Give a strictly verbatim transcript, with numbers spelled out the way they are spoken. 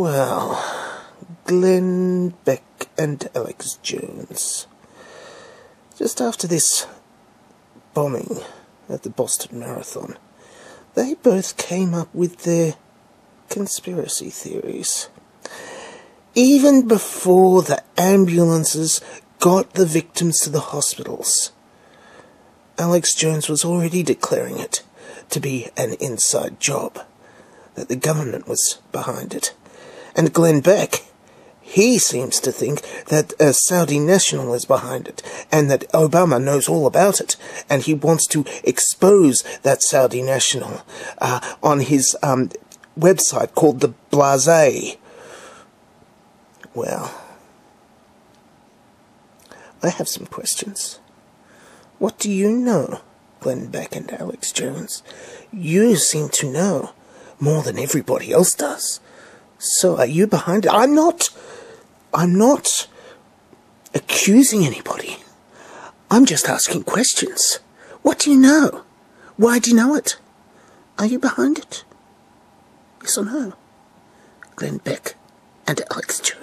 Well, Glenn Beck and Alex Jones. Just after this bombing at the Boston Marathon, they both came up with their conspiracy theories. Even before the ambulances got the victims to the hospitals, Alex Jones was already declaring it to be an inside job, that the government was behind it. And Glenn Beck, he seems to think that a Saudi national is behind it, and that Obama knows all about it, and he wants to expose that Saudi national uh, on his um, website called The Blaze. Well, I have some questions. What do you know, Glenn Beck and Alex Jones? You seem to know more than everybody else does. So are you behind it? I'm not... I'm not accusing anybody. I'm just asking questions. What do you know? Why do you know it? Are you behind it? Yes or no? Glenn Beck and Alex Jones.